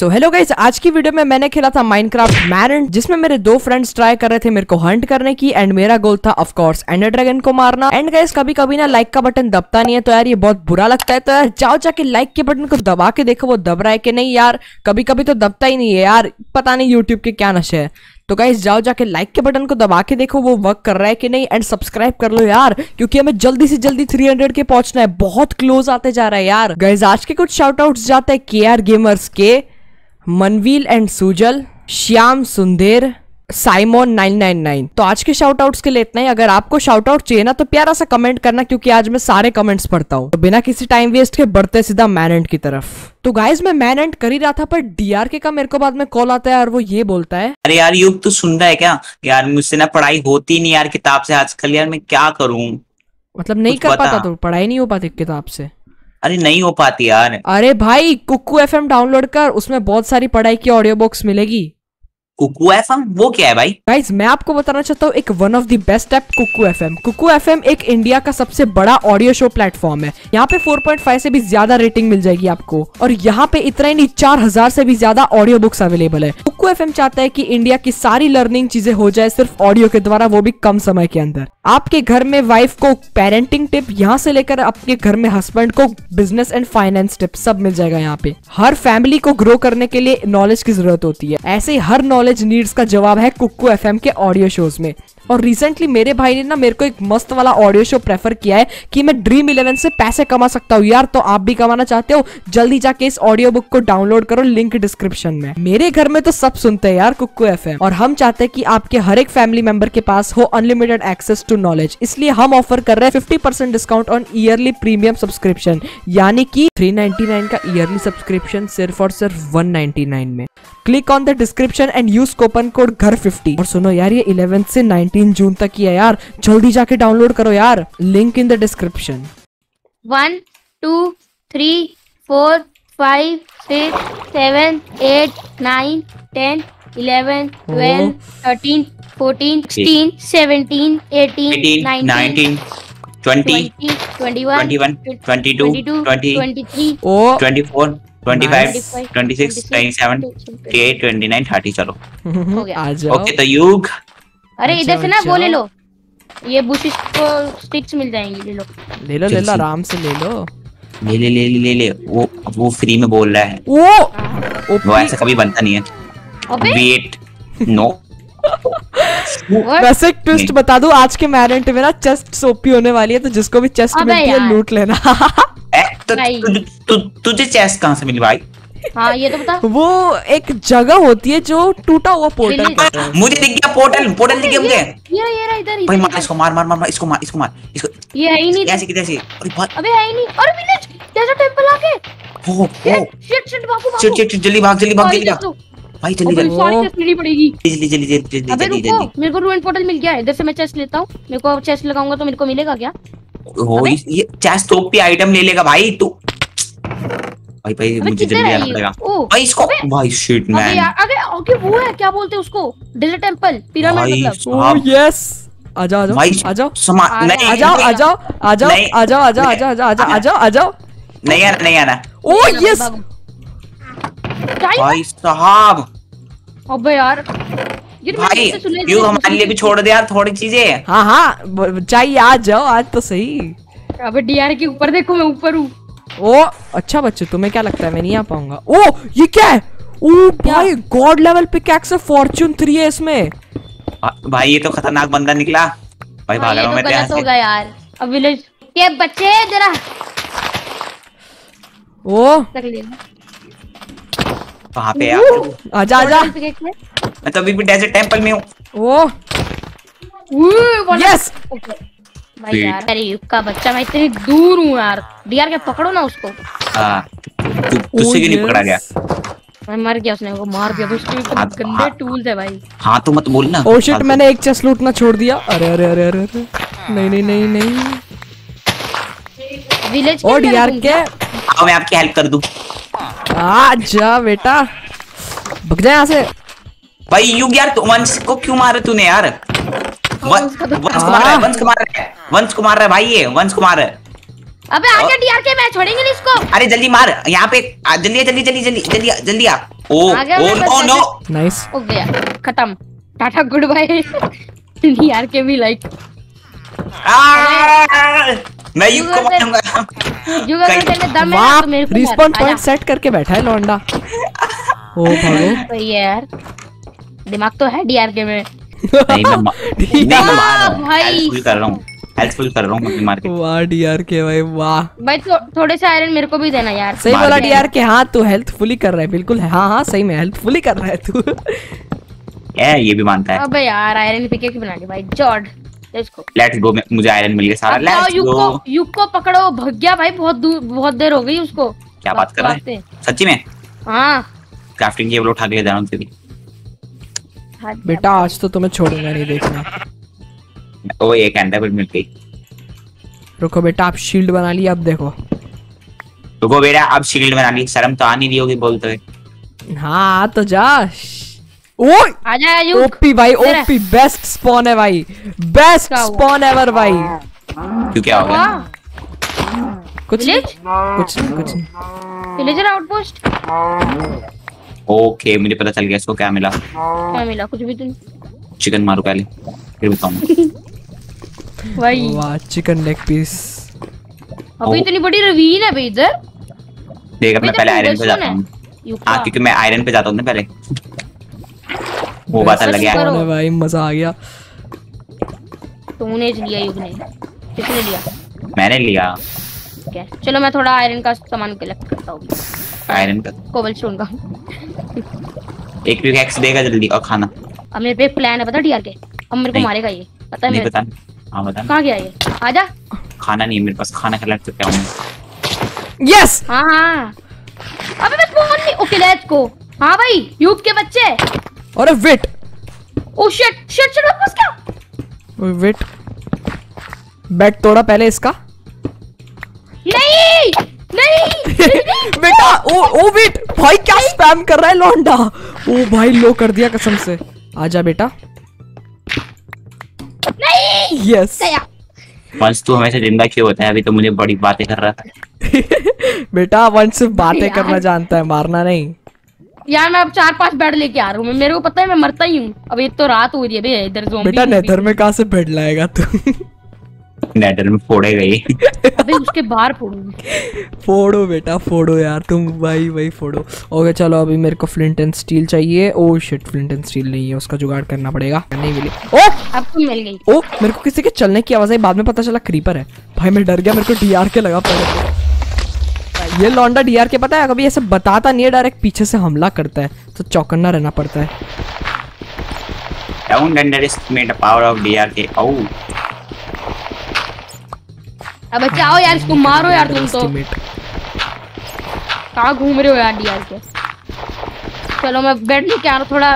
So hello guys, आज की video में मैंने खेला था माइनक्राफ्ट मैरेंट, जिसमें मेरे दो फ्रेंड्स ट्राई कर रहे थे मेरे को हंट करने की एंड मेरा गोल था ऑफ कोर्स एंडर ड्रैगन को मारना। एंड गाइस कभी कभी ना लाइक का बटन दबता नहीं है तो यार ये बहुत बुरा लगता है, तो यार जाओ जाके लाइक के बटन को दबा के देखो वो दब रहा है कि नहीं। यार कभी कभी तो दबता ही नहीं है यार, पता नहीं यूट्यूब के क्या नशे है। तो गाइस जाओ जाके लाइक के बटन को दबा के देखो वो वर्क कर रहा है कि नहीं, एंड सब्सक्राइब कर लो यार, क्योंकि हमें जल्दी से जल्दी 300 के पहुंचना है, बहुत क्लोज आते जा रहा है यार। गाइस आज के कुछ शाउट आउट्स जाते हैं केआर गेमर्स के, मनवील एंड सुजल, श्याम सुंदेर, साइमोन 999। तो आज के शाउट आउट्स के लिए इतना ही। अगर आपको शाउट आउट चाहिए ना तो प्यारा सा कमेंट करना, क्योंकि आज मैं सारे कमेंट्स पढ़ता हूँ। तो बिना किसी टाइम वेस्ट के बढ़ते सीधा मैनेंट की तरफ। तो गाइज मैं मैनेंट कर ही रहा था पर डीआरके का मेरे को बाद में कॉल आता है और वो ये बोलता है, अरे यार युग तू सुन रहा है क्या यार, मुझसे ना पढ़ाई होती नहीं यार किताब से आजकल, यार मैं क्या करूँ, मतलब नहीं कर पाता तू, पढ़ाई नहीं हो पाती किताब से। अरे नहीं हो पाती यार। अरे भाई कुकू FM डाउनलोड कर, उसमें बहुत सारी पढ़ाई की ऑडियो बुक्स मिलेगी। कुकू FM वो क्या है भाई? गाइस मैं आपको बताना चाहता हूँ एक one of the best app Kuku FM। Kuku FM एक इंडिया का सबसे बड़ा ऑडियो शो प्लेटफॉर्म है। यहाँ पे 4.5 से भी ज्यादा रेटिंग मिल जाएगी आपको, और यहाँ पे इतना ही नहीं 4000 से भी ज्यादा ऑडियो बुक्स अवेलेबल है। कुकू FM चाहता है कि इंडिया की सारी लर्निंग चीजें हो जाए सिर्फ ऑडियो के द्वारा, वो भी कम समय के अंदर। आपके घर में वाइफ को पेरेंटिंग टिप यहाँ से लेकर आपके घर में हस्बैंड को बिजनेस एंड फाइनेंस टिप सब मिल जाएगा। यहाँ पे हर फैमिली को ग्रो करने के लिए नॉलेज की जरूरत होती है, ऐसे हर नॉलेज नीड्स का जवाब है कुकू FM के ऑडियो शोज में। और रिसेंटली मेरे भाई ने ना मेरे को एक मस्त वाला ऑडियो शो प्रेफर किया है कि मैं ड्रीम 11 से पैसे कमा सकता हूँ यार। तो आप भी कमाना चाहते हो जल्दी जाके इस ऑडियो बुक को डाउनलोड करो, लिंक डिस्क्रिप्शन में। मेरे घर में तो सब सुनते हैं यार कुकू FM, और हम चाहते हैं कि आपके हर एक फैमिली मेंबर के पास हो अनलिमिटेड एक्सेस टू नॉलेज। इसलिए हम ऑफर कर रहे हैं 50% discount on yearly premium subscription, यानी कि 399 का ईयरली सब्सक्रिप्शन सिर्फ और सिर्फ 199 में। Click on the description and use coupon code घर50। और सुनो यार ये 11 से 19 जून तक ही है यार, जल्दी जाके डाउनलोड करो यार, लिंक इन द डिस्क्रिप्शन। 1 2 3 4 5 6 7 8 9 10 11 12 13 14 15 16 17 18 19 20 21 22 23 24 25 26 27 28 29 30 चलो हो गया। ओके तो युग अरे इधर से ना वो ले लो, ये बुशिस को स्टिक्स मिल जाएंगी, ले लो आराम से ले लो। वो फ्री में बोल रहा है, वो ऐसा कभी बनता नहीं है। वेट नो वैसे एक ट्विस्ट बता दूं, आज के मैरेंट में ना चेस्ट सोपी होने वाली है, तो जिसको भी चेस्ट मिलती है लूट लेना। तो तुझे चेस्ट कहाँ से मिली भाई? हाँ ये तो बता। वो एक जगह होती है जो टूटा हुआ पोर्टल, मुझे दिख गया पोर्टल दिख गया मुझे। ये रहा इधर। भाई मार इसको, मार इसको। ये है ही नहीं ऐसे किधर से। अबे है ही नहीं। और विलेज जैसा टेंपल आके। हो शिट बापू जल्दी भाग। भाई जल्दी पड़ेगी। जल्दी। मेरे को रूइन पोर्टल मिल गया है, इधर से मैं चेस्ट लेता हूँ। मेरे को चेस्ट लगाऊंगा तो मेरे को मिलेगा क्या? ये चेस्ट टॉप आइटम ले लेगा भाई तू। भाई मुझे जल्दी जाना पड़ेगा। भाई इसको भाई शिट मैन। अबे ओके वो है क्या बोलते हैं उसको, डेजर्ट टेंपल पिरामिड मतलब। ओह यस आ जाओ। नहीं आना। ओह यस भाई साहब। अबे यार भाई यू हमारे लिए भी छोड़ दे यार थोड़ी चीजें। हाँ चाहिए, आ जाओ आज तो सही। अबे डीआर के ऊपर देखो, मैं ऊपर हूँ। ओ अच्छा बच्चों तुम्हें क्या लगता है मैं नहीं आ पाऊंगा? ओ ये क्या है? ओ भाई god level pickaxe of fortune 3 है इसमें। भाई ये तो खतरनाक बंदा निकला भाई, भाग रहा हूं मैं यहां से। हो गया यार अब विलेज के बच्चे जरा। ओ तक लेना वहां पे यार, आजा। मैं तो अभी भी डेजर्ट टेंपल में हूं। ओ यस भाई यार, अरे युग का बच्चा मैं इतनी दूर हूँ यार। डीआर के पकड़ो ना उसको। तुझसे क्यों नहीं पकड़ा गया? मैं मर गया, उसने वो मार दिया। उसके गंदे टूल्स है भाई। हाँ तो मत बोलना। ओ शिट मैंने एक चेस्ट लूटना छोड़ दिया। अरे नहीं। विलेज के डीआर के आओ, मैं आपकी हेल्प कर दूं। आ जा बेटा, भाग जा यहाँ से। भाई युग यार वंश को क्यों मारा तूने यार? वंश को मार रहा है भाई, ये वंश को मार रहा है। अबे आजा डीआरके मैच छोड़ेंगे नहीं इसको। अरे जल्दी मार यहाँ पे, जल्दी जल्दी जल्दी जल्दी जल्दी जल्दी आ। ओ नो नाइस, हो गया खत्म, टाटा गुड बाय डीआरके भी लाइक। मैं यू को मारूंगा, यू अगर तेरे दम है तो मेरे को रिस्पॉन पॉइंट सेट करके बैठा है लौंडा। ओ भागो यार, दिमाग तो है डीआरके में। नहीं मैं भाई हेल्पफुल कर रहा हूं अपनी मार्केट। वाह डीआरके भाई वाह भाई, थोड़े से आयरन मेरे को भी देना यार। सही बोला डीआरके, हां तू हेल्पफुली कर रहा है बिल्कुल। हां हां सही में हेल्पफुली कर रहा है तू। ये भी मानता है। अबे यार आयरन पिके की बना ले भाई जॉर्ड, इसको लेट्स गो। मुझे आयरन मिल गया सारा, लेट्स गो। युको पकड़ो, भाग गया भाई, बहुत देर हो गई उसको। क्या बात कर रहे हैं सच्ची में? हां क्राफ्टिंग टेबल उठा के ले जा रहा हूं तेरी। बेटा आज तो तुम्हें छोड़ूंगा नहीं, देखना। ओ एक एंडर मिल गई। रुको बेटा आप शील्ड बना ली, अब देखो। रुको बेटा आप शील्ड बना ली, शर्म तो आ नहीं रही होगी बोलते हुए। हाँ तो जा। ओए आजा यू। ओपी भाई ओपी, बेस्ट स्पॉन है भाई, बेस्ट स्पॉन एवर भाई। क्यों क्या हो गया? कुछ नहीं। Villager outpost. ओके मुझे पता चल गया इसको क्या मिला। कुछ भी तुम चिकन मारो पहले फिर बताऊंगा। भाई वाह चिकन लेग पीस। अभी इतनी बड़ी ravine है भाई इधर। देख मैं पहले आयरन पे जाता हूं। हां क्योंकि मैं आयरन पे जाता हूं ना पहले। वो बात अलग है भाई, मजा आ गया। तूने लिया युग ने? किसने लिया? मैंने लिया। ठीक है चलो मैं थोड़ा आयरन का सामान कलेक्ट करता हूं। आयरन का कोबलस्टोन का एक क्विक एक्स देगा जल्दी और खाना। अब मेरे पे प्लान है पता डीआरके, अब मेरे को मारेगा ये पता है। नहीं पता। हां बता कहां गया ये? आजा। खाना नहीं मेरे पास, खाना खिला सकता हूं। यस हां अबे मैं स्पॉन नहीं। Okay let's go. हां भाई यूप के बच्चे। अरे वेट, ओ शिट शिट शिट वापस क्या? ओए वेट, बैट तोड़ा पहले इसका। नहीं नहीं बेटा ओ वेट भाई क्या स्पैम कर रहा है लौंडा। ओ भाई लो कर दिया कसम से। आजा बेटा। यस वंश तू हमेशा जिंदा क्यों होता है? अभी तो मुझे बड़ी बातें कर रहा था। बेटा वंश सिर्फ बातें करना जानता है, मारना नहीं। यार मैं अब 4-5 बेड लेके आ रहा हूँ, मेरे को पता है मैं मरता ही हूँ। अब ये तो रात हो रही है बे, इधर ज़ॉम्बी। बेटा नेदर में कहाँ से बेड लाएगा तू? नेदर में फोड़ेगा ये। अबे उसके बाहर फोड़ूंगी। फोड़ो बेटा फोड़ो यार तुम, भाई भाई फोड़ो। ओके चलो अभी मेरे को फ्लिंट एंड स्टील चाहिए। Oh shit flint and steel नहीं है, उसका जुगाड़ करना पड़ेगा। नहीं मिली। ओ अब तो मिल गई। ओ मेरे को किसी के चलने की आवाज आई, बाद में पता चला क्रीपर है भाई। मैं डर गया, मेरे को डीआरके लगा पड़ा। ये लौंडा डीआरके पता है कभी ऐसे बताता नहीं है, डायरेक्ट पीछे से हमला करता है, तो चौकन्ना रहना पड़ता है। अब बचाओ यार इसको, मारो यार तुम तो। कहाँ घूम रहे हो यार डीआरके? चलो मैं बेड लेके आ रहा हूँ थोड़ा,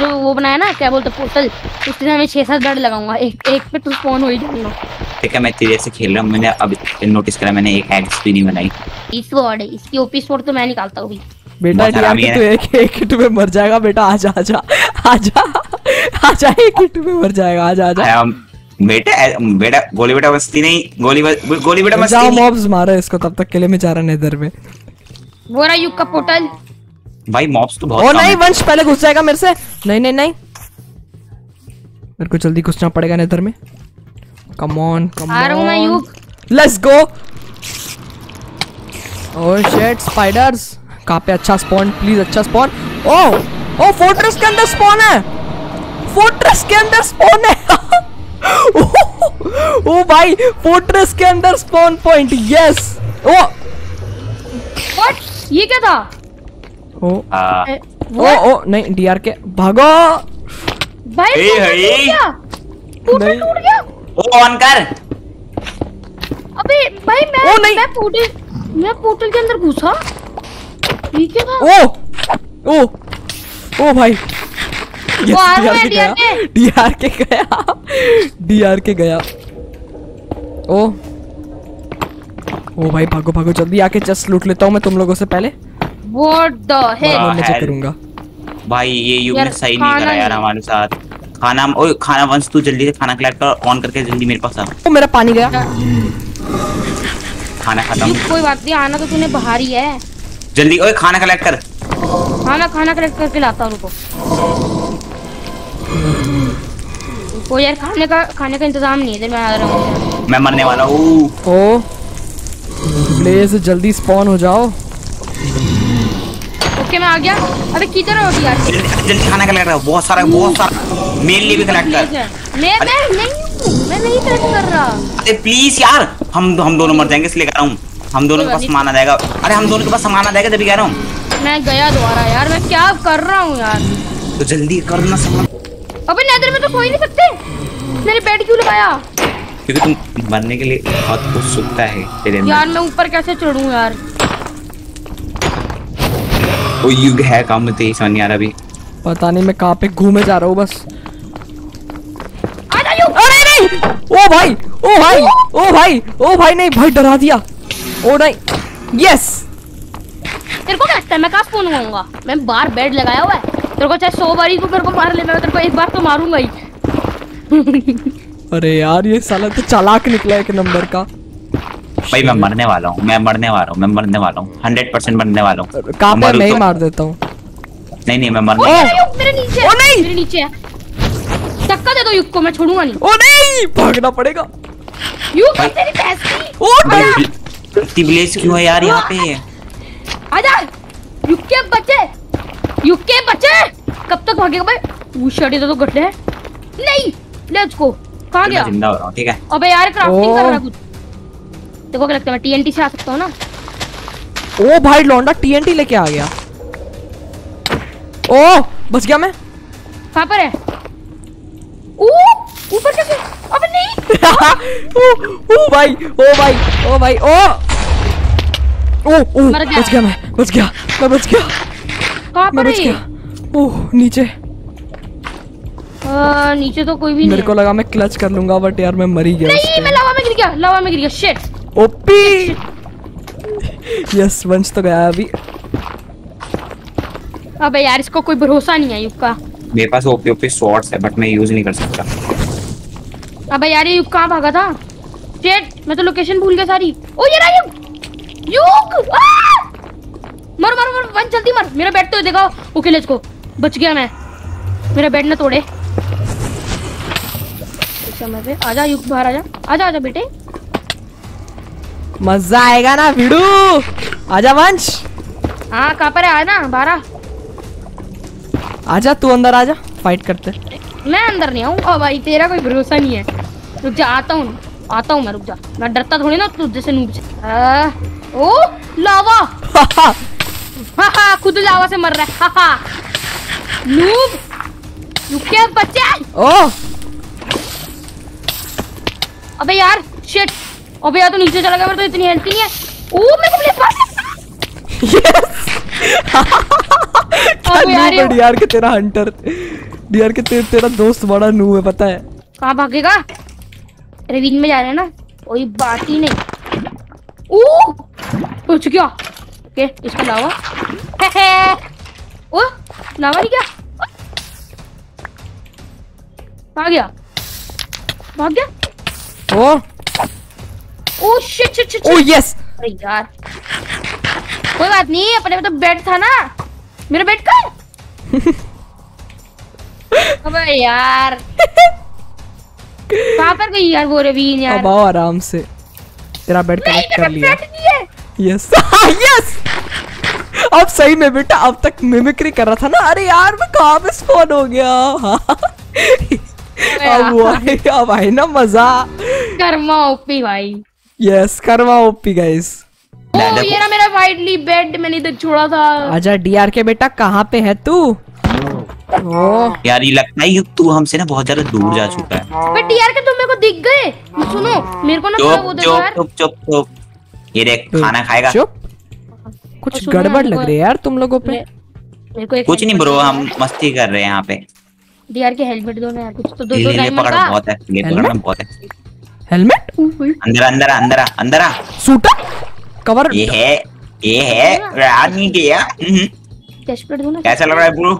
जो वो बनाया ना क्या बोलते पोर्टल, उससे मैं 6-7 बेड लगाऊंगा। एक पे तू फोन हो ही जाऊंगा। ठीक है मैं तेरे से खेल रहा हूँ, मैंने अब नोटिस करा मैंने एक एक्स भी नहीं बनाई। इस वर्ड इसकी ओपी स्पोर्ट तो मैं निकालता हूँ। बेटा डीआरके तो एक हिट में मर जाएगा बेटा। आजा आजा आजा आजा, एक हिट में मर जाएगा। आजा आजा बेटा बेटा, गोली बेटा मस्ती नहीं, गोली बेटा मस्ती नहीं। जाओ मॉब्स मारो इसको, तब तक के लिए मैं जा रहा नेदर में। वो रहा युग का पोर्टल। भाई मॉब्स तो बहुत। ओ नहीं वंश पहले घुस जाएगा मेरे से। नहीं नहीं नहीं मेरे को जल्दी घुसना पड़ेगा नेदर में। कम ऑन कम ऑन, आ रहा हूं मैं Yug, let's go. Oh shit spiders कहां पे? अच्छा स्पॉन प्लीज, अच्छा स्पॉन। ओह ओ फोर्ट्रेस के अंदर स्पॉन है, फोर्ट्रेस के अंदर स्पॉन है। ओ भाई फोर्ट्रेस के अंदर spawn point. Yes oh what, ये क्या था? ओ नहीं डीआरके भागो भाई। टूट गया। ओ ऑन कर। अबे भाई मैं पोर्टल के अंदर घुसा, ये क्या था? ओ ओ ओ भाई डीआरके गया। ओ ओ भाई भागो भागो जल्दी, आके चेस्ट लूट लेता हूँ मैं तुम लोगों से पहले। व्हाट द हेल, मैं चेक करूंगा भाई। ये युग ने सही नहीं करा यार हमारे साथ। खाना ओए खाना वंश तू जल्दी से खाना कलेक्ट कर, ऑन करके जल्दी मेरे पास आ। ओ मेरा पानी गया। खाना खाता हूँ। कोई बात नहीं, आना तो तूने बाहर ही है। जल्दी ओए खाना कलेक्ट कर। खाना खाना कलेक्ट करके लाता हूँ, रुको। कोई यार खाने का इंतजाम नहीं है, इधर मैं आ रहा हूँ। मैं मरने वाला हूँ। प्लीज जल्दी स्पॉन हो जाओ। ओके मैं आ गया। अरे किधर हो यार? जल्दी खाना कलेक्ट कर। बहुत सारा मेरे लिए भी कलेक्ट कर। मैं नहीं कलेक्ट कर रहा। अरे प्लीज यार, हम दोनों मर जाएंगे इसलिए कह रहा हूँ। हम दोनों के पास सामान आ जाएगा। अरे हम दोनों के पास सामान आ जाएगा तभी कह रहा हूँ। मैं गया दोबारा यार, मैं क्या कर रहा हूँ यार? तो जल्दी करना सामान। अबे नेदर में तो कोई नहीं सकते। मैंने बेड क्यों लगाया? क्योंकि तुम मरने के लिए बहुत कुछ सुनता है तेरे में। यार मैं ऊपर कैसे चढ़ूं यार? वो युग है काम में तेरी समझ नहीं आ रहा अभी। पता नहीं मैं कहाँ पे घूमे जा रहा हूँ बस। आजा युग। अरे नहीं, ओ भाई नहीं भाई, डरा दिया। ओ नहीं, यस। तेरे को क्या लगता है मैं कहाँ स्पॉन होऊंगा? मैं बाहर बेड लगाया हुआ है। तेरे को चाहे 100 बार ही तेरे को मार ले, मैं तेरे को एक बार तो मारूंगा ही। अरे यार ये साला तो चालाक निकला एक नंबर का। भाई मैं मरने वाला हूँ, 100% मरने वाला हूँ। कांपे मैं ही मार देता हूँ। नहीं मैं मरने वाला हूँ। मेरे नीचे धक्का दे दो युग को, मैं छोड़ूंगा नहीं। ओ नहीं, भागना पड़ेगा। युग तेरी पैसी। ओ भाई तिबलेस क्यों है यार यहाँ पे? आजा युग के बच्चे कब तक भागेगा भाई? वो शर्ट तो गड्ढे है। नहीं लेट्स गो। कहाँ गया? जिंदा हो रहा हूँ ठीक है। अबे यार क्राफ्टिंग कर रहा कुछ। देखो क्या लगता है मैं टीएनटी से आ सकता हूँ ना? ओ भाई लौंडा टीएनटी लेके आ गया। ओ बच गया मैं। कहाँ पर है? ऊपर कैसे? अबे नहीं। ओ भाई ओ बच गया मैं। कहाँ पर है? ओह नीचे। नीचे तो कोई भी नहीं। मेरे को लगा मैं क्लच कर लूंगा बट यार मैं मरी गया। नहीं मैं लावा में गिर गया। शिट। ओपी यस, वंश तो गया अभी। अबे यार इसको कोई भरोसा नहीं है युग का। मेरे पास ओपी स्वॉर्ड्स है बट मैं यूज नहीं कर सकता। अबे यार ये युग कहाँ भागा था? शिट मैं तो लोकेशन भूल गया सारी। ओ ये रहा युग। मर वंश जल्दी मर। मेरा बेड तो देखो। Okay let's go. बच गया मैं। मेरा बेड ना तोड़े। आजा युग बाहर आजा बेटे। मजा आएगा ना भिडू। आजा वंश। हाँ कहाँ पर है? आना बाहर आजा। तू अंदर आजा, फाइट करते। मैं अंदर नहीं आऊँ। ओ भाई तेरा कोई भरोसा नहीं है। रुक जा, आता हूँ मैं। रुक जा, मैं डरता थोड़ी ना तू जैसे नूब से। ओ लावा। खुद लावा से मर रहा है नूब। रुकिए बच्चे। ओ अबे यार शिट। अबे यार तो नीचे चला गया, मेरे तो इतनी हेल्थ नहीं है। ओ मेरे को प्लेस मार। यस। अबे यार डीआर के तेरा हंटर डीआर के तेरा दोस्त बड़ा नू है पता है। कहां भागेगा? रेविन में जा रहे हैं ना? कोई बात ही नहीं। ओ पहुंच गया। ओके इसको लावा। ओ लावा नहीं क्या? भाग गया। Oh shit. Oh yes. अरे यार कोई बात नहीं, अपने में तो बेड था ना। मेरा बेड कहाँ? अबे यार कहाँ पर गई यार वो रवीन यार? अब आओ आराम से, तेरा बेड कलेक्ट कर लिया। Yes yes. अब सही में बेटा, अब तक मिमिक्री कर रहा था ना। अरे यार मैं कहाँ पे स्पॉन हो गया? अब आई ना मजा। कर्मा ओपी भाई। Yes Karma OP guys. ये ना मेरा वाइडली बेड, मैंने इधर छोड़ा था। आजा डीआर के बेटा, कहाँ पे है तू? यार ये लगता है तू हमसे ना बहुत ज्यादा दूर जा चुका है। बट डीआर के तुम मेरे को दिख गए। सुनो मेरे को ना थोड़ा वो दो यार। चुप। ये देख खाना खाएगा। चुप। कुछ गड़बड़ लग रही है यार तुम लोगों पे। कुछ नहीं ब्रो, हम मस्ती कर रहे हैं यहाँ पे। डीआर के हेलमेट दो ना यार कुछ तो। दो टाइम का बहुत है हेलमेट। अंदर आ सूटा कवर। ये है रात नहीं गया। चेस्ट प्लेट दो ना। कैसा लग रहा है ब्रो?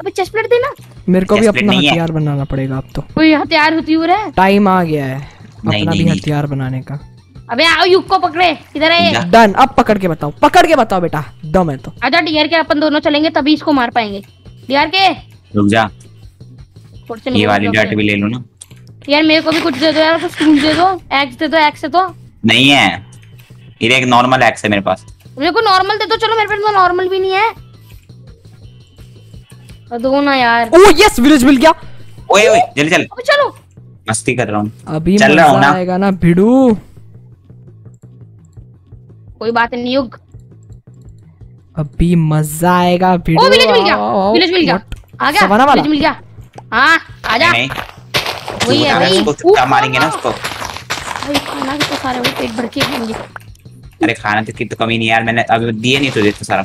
अबे चेस्ट प्लेट देना मेरे को भी। अपना हथियार बनाना पड़ेगा अब तो। कोई हथियार होती हो रहा है? टाइम आ गया है अपना भी हथियार बनाने का। अबे आओ युग को पकड़े, किधर है? डन, अब पकड़ के बताओ, पकड़ के बताओ बेटा, दम है तो। अच्छा डीआर के अपन दोनों चलेंगे तभी इसको मार पाएंगे। डीआर के रुक जा, ये वाली डाट भी ले लो ना यार, मेरे को भी कुछ दे दो यार, कुछ स्टूल दे दो, एक्स दे दो। एक्स से तो नहीं है, ये एक नॉर्मल एक्स है मेरे पास, मेरे को नॉर्मल दे दो। चलो मेरे पास नॉर्मल भी नहीं है, दो ना यार। ओह यस, विलेज मिल गया। ओए ओए जल्दी चल, चलो मस्ती कर रहा हूँ अभी, चल रहा हूँ ना, आएगा ना भिड़ू। कोई बात नहीं युग, अभी मजा आएगा। ओ विलेज मिल गया, विलेज मिल गया, आ गया विलेज मिल गया। हां आजा, वही है वही, उसको मारेंगे ना उसको। अरे खाना तो सारे वो पेट भर के खाएंगे। अरे खाना तो की तो कमी नहीं यार, मैंने अभी दिए नहीं तो देते सारा।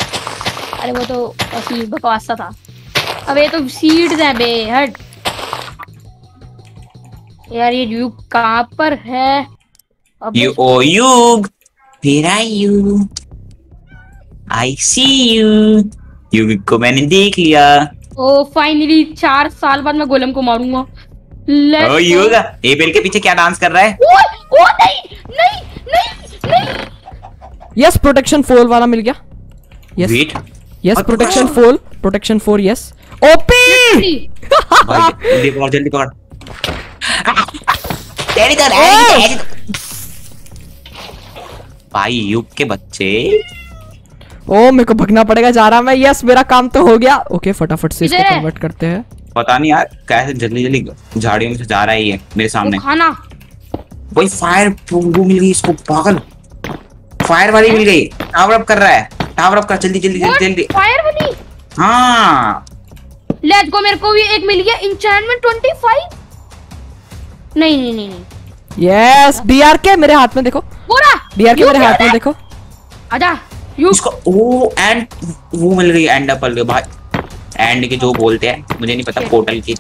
अरे वो तो असली बकवास था। अबे तो सीड्स है बे, हट यार। ये युग कहां पर है? यू ओ युग, Where are you? I see you. युग को मैंने देख लिया। ओ फाइनली 4 साल बाद मैं गोलम को मारूंगा। ओ युग, ये बेल के पीछे क्या डांस कर रहा है? ओ नहीं नहीं नहीं नहीं। यस प्रोटेक्शन फॉल वाला मिल गया। Yes wait, yes protection fall, protection for yes. OP भाई देखो जल्दी कर, तेरी तो है भाई युग के बच्चे। ओ मेरे को भगना पड़ेगा, जा रहा मैं। यस मेरा काम तो हो गया। ओके फटाफट से इसको कन्वर्ट करते हैं। पता नहीं यार कैसे जल्दी जल्दी झाड़ियों से जा रहा है ये मेरे सामने। खाना भाई, फायर पोंगू मिल गई इसको, पागल। फायर वाली मिल गई, टावर अप कर रहा है, टावर अप कर जल्दी जल्दी जल्दी जल्दी। फायर वाली, हां लेट्स गो। मेरे को भी एक मिल गया, एन्चेंटमेंट 25। नहीं नहीं नहीं, यस डीआर के मेरे हाथ में देखो, डीआर के मेरे हाथ में देखो। आजा इसको। ओ एंड वो मिल गई, एंड एप्पल के भाई, एंड के जो बोलते हैं मुझे नहीं पता, पोर्टल की।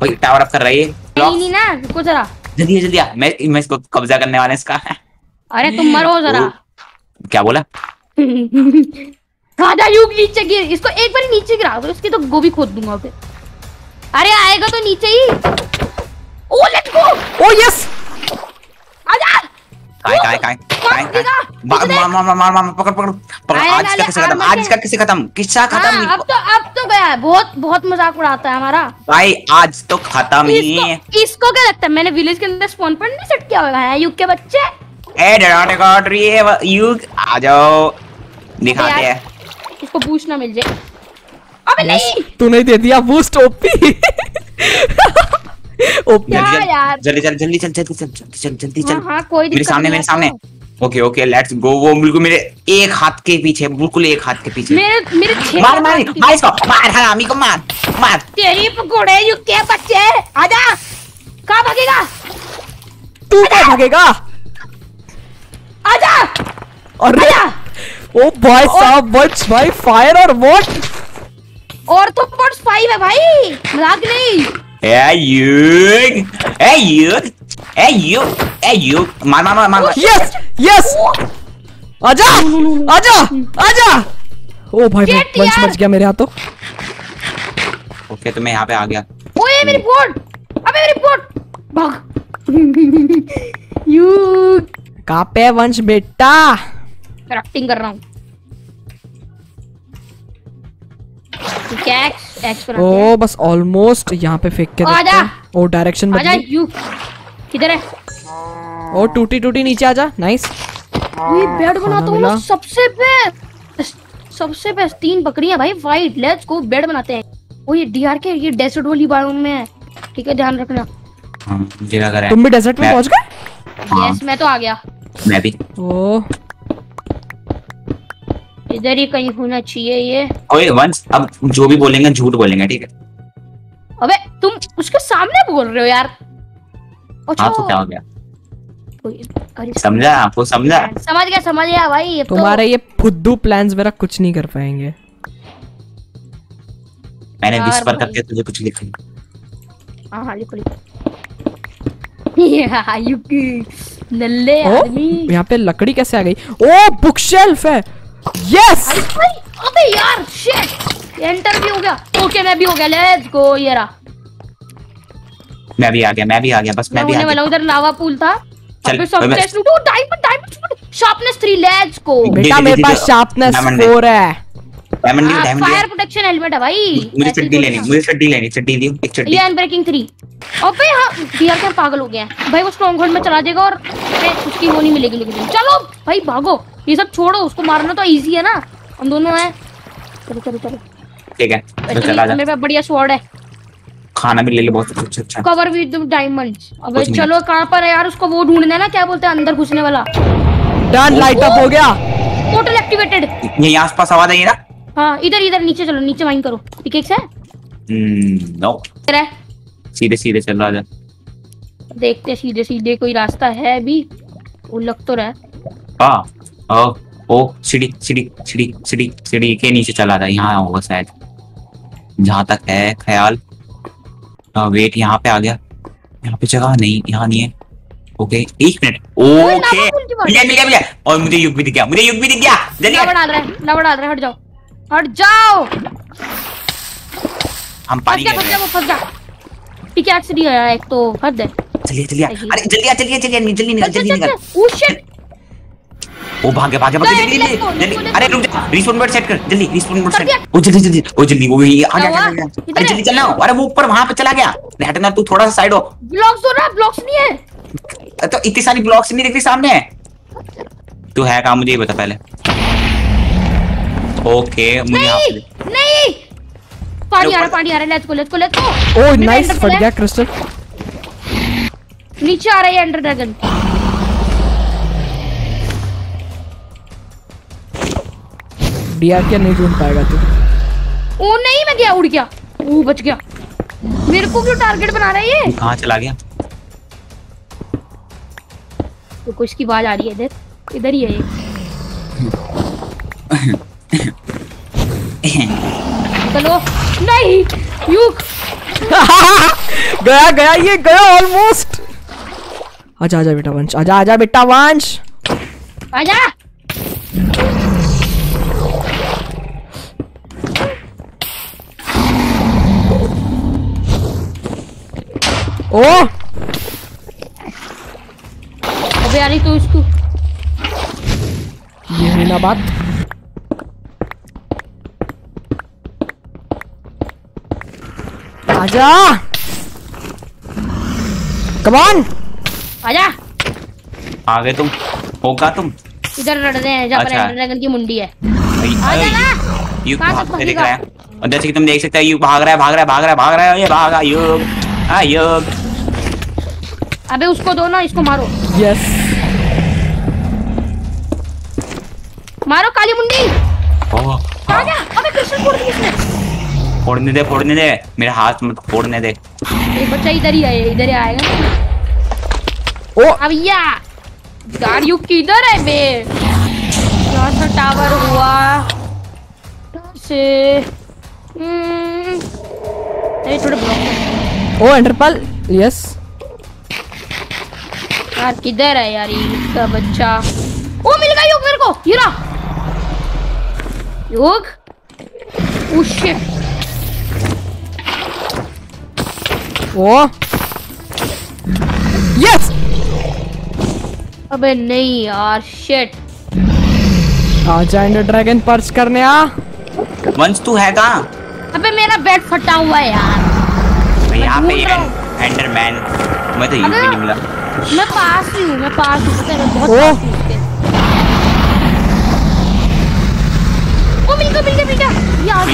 भाई टावर अप कर रही है। नहीं नहीं ना, रुको जरा, जल्दी जल्दी आ, मैं इसको कब्जा करने वाला इसका। अरे तुम मरो जरा। क्या बोला? आजा युग नीचे गिर, इसको एक बार नीचे गिरा दो, इसकी तो गोभी खोद दूंगा फिर। अरे आएगा तो नीचे ही। ओ लेट्स गो। ओ यस आजा। पकड़ पकड़ पकड़। आज का किस्सा खत्म, आज का किस्सा खत्म, किस्सा खत्म। अब तो गया है, बहुत बहुत मजाक उड़ाता है हमारा भाई, आज तो खत्म ही है। इसको क्या लगता है मैंने विलेज के अंदर स्पॉन पॉइंट नहीं सेट किया हुआ है? युग के बच्चे, ए डरावने काट रही है युग, आ जाओ दिखाते हैं इसको। बूस्ट ना मिल जाए। अबे नहीं, तूने दे दिया बूस्ट। ओपी जल्दी चल जल्दी चल जल्दी चल जल्दी चल। हां कोई दिक्कत, मेरे सामने मेरे सामने। Okay okay let's go. वो बिल्कुल मेरे एक हाथ के पीछे, बिल्कुल एक हाथ के पीछे। मेरे मार मार मार इसको, मार हरामी को, मार मार। तेरी पकोड़े युग के बच्चे। आजा, कहां भागेगा तू? कहां भागेगा? आजा। अरे ओ भाई साहब, व्हाट्स भाई फायर और व्हाट और तो पॉइंट्स 5 है भाई, मजाक नहीं। मार मार मार मार। यस यस आजा आजा आजा। ओ भाई पंच बच गया मेरे हाथों। ओके तो मैं यहाँ पे आ गया। ओए मेरी बोट, अबे मेरी बोट, भाग। यू कहाँ पे वंश बेटा? क्राफ्टिंग कर रहा हूँ। एक्स एक्स पर ओ बस ऑलमोस्ट यहाँ पे फेंक के देखते हैं। ओ डायरेक्शन बदल। आजा यू किधर है? ओ टूटी टूटी नीचे आजा। नाइस, ये बेड बनाता हूँ ना, सबसे बेस्ट 3 बकरियां भाई वाइट। लेट्स गो, बेड बनाते हैं। ओ ये डीआर के ये डेजर्ट वाली बायोम में है, ठीक है ध्यान रखना। तुम भी डेजर्ट में पहुंच गए? यस मैं तो आ गया, मैं भी। ओ इधर ही कहीं होना चाहिए ये। ओए वंश, अब जो भी बोलेंगे झूठ बोलेंगे, ठीक है? अबे तुम उसके सामने बोल रहे हो यार। आपको क्या हो गया? समझा, आपको समझा, समझ गया भाई। तुम्हारे ये फुद्दू प्लान्स मेरा कुछ नहीं कर पाएंगे। मैंने विस्पर करके तुझे कुछ लिखा। हाँ लिखो लिखो। नल्ले आदमी, यहाँ पे लकड़ी कैसे आ गई? ओ बुक शेल्फ है। यस अबे यार शिट, एंटर भी हो गया। ओके मैं भी हो गया, लेट्स गो। ये रहा, मैं भी आ गया, मैं भी आ गया। बस मैं भी आ गया। उधर लावा पूल था, चल सब चेस्ट लूटो। Diamond diamond sharpness 3 let's go. बेटा मेरे पास शार्पनेस 4 है। Diamond diamond fire protection helmet है भाई। मुझे चड्डी लेनी, मुझे चड्डी लेनी, चड्डी दियो एक चड्डी। ये अनब्रेकिंग 3। अबे हां डीआर का पागल हो गया है भाई, वो स्ट्रांग होल्ड में चला जाएगा और उसकी वो नहीं मिलेगी। लेकिन चलो भाई भागो, ये सब छोड़ो, उसको मारना तो इजी है ना, हम दोनों हैं। चलो चलो चलो ठीक है तो चला जा। मेरे पास बढ़िया स्वॉर्ड है, खाना भी ले ले बहुत अच्छा अच्छा। कवर भी एकदम डायमंड्स। अबे चलो कहां पर है यार, उसको वो ढूंढना है ना, क्या बोलते हैं अंदर घुसने वाला। डन लाइट अप हो गया, पोर्टल एक्टिवेटेड। ये आसपास आवाज आई है ना। हां इधर इधर नीचे चलो, नीचे माइन करो। पिकेक्स है? नो है। सीधे सीधे चल आ जा, देखते सीधे सीधे कोई रास्ता है भी, वो लग तो रहा है। हां ओ ओ सीढ़ी सीढ़ी सीढ़ी सीढ़ी सीढ़ी के नीचे चला रहा है, यहाँ होगा शायद जहाँ तक है ख्याल। वेट यहाँ पे आ गया, यहाँ पे जगह नहीं, यहाँ नहीं है। ओके एक मिनट, ओके मिल गया। और मुझे युग भी दिख गया, मुझे युग भी दिख गया। जल्दी लवड़ डाल रहा है, लवड़ डाल रहा है। हट जाओ हट जाओ, हम पानी में फंस गया। ठीक है एक्सीडेंट आया एक तो, हद है। चलिए चलिए, अरे जल्दी आ चलिए चलिए, जल्दी निकल जल्दी निकल। ओ शिट वो भागे भागे भागे जल्दी जल्दी। अरे रुक जा, रिस्पॉन बटन सेट कर जल्दी, रिस्पॉन बटन सेट। ओ जल्दी जल्दी, ओ जल्दी वो आ गया आ गया। अरे जल्दी चलना। अरे वो ऊपर वहां पे चला गया। हटना तू थोड़ा सा साइड हो। ब्लॉक्स हो रहा, ब्लॉक्स नहीं है तो इतनी सारी ब्लॉक्स नहीं दिख रही सामने। तू है कहां मुझे ये बता पहले। ओके मुझे यहां पे नहीं पानी आ रहा है। Let's go. ओ नाइस फट गया क्रिस्टल। नीचे आ रहा है एंडर ड्रैगन। डीआर क्या नहीं ढूंढ पाएगा तू। ओ नहीं मैं गया, उड़ गया। ओ बच गया। मेरे को क्यों टारगेट बना रहा है ये? कहां चला गया? तो कुछ की आवाज आ रही है इधर, इधर ही है ये। चलो नहीं युग गया गया, ये गया ऑलमोस्ट। आजा आजा बेटा वंश, आजा आजा बेटा वंश, आजा। ओ अबे यार तू इसको, ये है ना बात। आजा कम ऑन, आजा। आ गए तुम, होगा तुम इधर लड़ रहे हैं जहां पर एंडर ड्रैगन की मुंडी है। आजा ना, यू भाग रहा है और जैसे कि तुम देख सकते हो यू भाग रहा है, भाग रहा है भाग रहा है भाग रहा है। ये भागा योग आ योग। अबे उसको दो ना, इसको मारो। यस मारो काली मुंडी। ओह आ गया। अबे कृष्ण फोड़ दिया इसने। फोड़ने दे फोड़ने दे, मेरा हाथ मत फोड़ने दे। ये बच्चा इधर ही है, इधर ही आएगा। ओ अबैया गाड़ियों किधर है बे? यहाँ से टावर हुआ से ये थोड़े ब्लॉक। ओ एंडरपल यस। यार किधर है यार इसका बच्चा? ओ मिल गया योग, मेरे को हीरा योग। Oh shit oh yes. अबे नहीं यार शिट। आजा एंडर ड्रैगन पर्च करने आ। वंश तू है कहां? अबे मेरा बेड फटा हुआ है यार। यहाँ पे एंडरमैन मैं तो नहीं मिला। मैं पास ही हूँ, मैं पास बहुत पास हूँ। ओ मिल गया यार,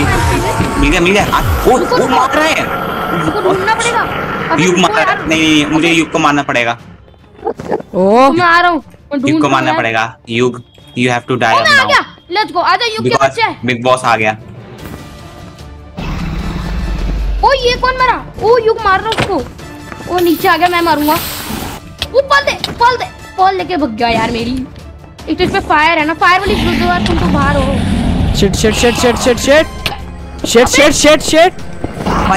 मिल गया। वो मार रहा है, उसको ढूंढना पड़ेगा। युग मार, नहीं मुझे युग को मारना पड़ेगा। ओ मैं आ रहा हूँ, युग को मारना पड़ेगा। Yug you have to die now. Let's go. आजा युग के बच्चे, बिग बॉस आ गया। ओ ये कौन मारा? ओ युग मार रहा उसको। ओ नीचे आ गया, मैं मारूंगा। वो बॉल लेके भाग गया यार मेरी। एक तो इस पे फायर है ना, फायर वाली बुद्धवार तुम तो बाहर हो। शिट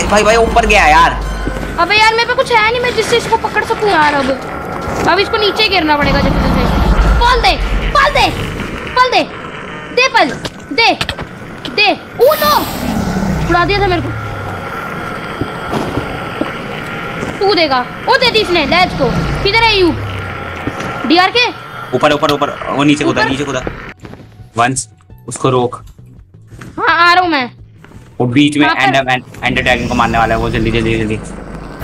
भाई ऊपर गया यार। अबे यार मेरे पे कुछ है नहीं मैं जिससे इसको पकड़ सकूं यार। अब इसको नीचे गिरना पड़ेगा जल्दी से। बॉल दे पल दे दे। ओ नो उड़ा दिया था मेरे को। तू देगा। ओ दे दी इसने। Let's go. किधर है यू? डीआर के ऊपर ऊपर ऊपर वो नीचे कूदा वंस उसको रोक। हाँ आ रहा हूँ मैं। वो बीच में एंडर ड्रैगन को मारने वाला है वो जल्दी।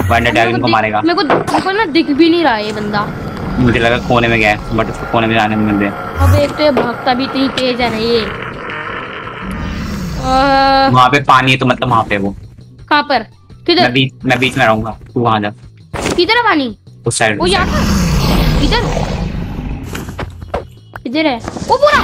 वो एंडर ड्रैगन को मारेगा। मेरे को ना दिख भी नहीं रहा ये बंदा, मुझे लगा कोने में गया है बट उसको कोने में जाने में मिल गया। अब एक तो ये भागता भी इतनी तेज है ना ये। वहाँ पे पानी है तो मतलब वहाँ पे वो कहाँ पर किधर? मैं बीच में रहूंगा, तू वहाँ जा। किधर है पानी? उस साइड। वो यार इधर इधर है वो पूरा।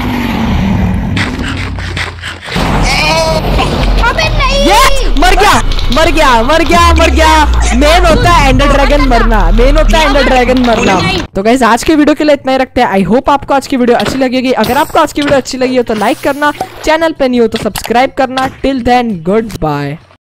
अबे नहीं yes! मर गया। मेन होता है एंडर ड्रैगन मरना, तो गाइस आज के वीडियो के लिए इतना ही रखते हैं। आई होप आपको आज की वीडियो अच्छी लगेगी। अगर आपको आज की वीडियो अच्छी लगी हो तो लाइक करना, चैनल पे नहीं हो तो सब्सक्राइब करना। Till then good bye.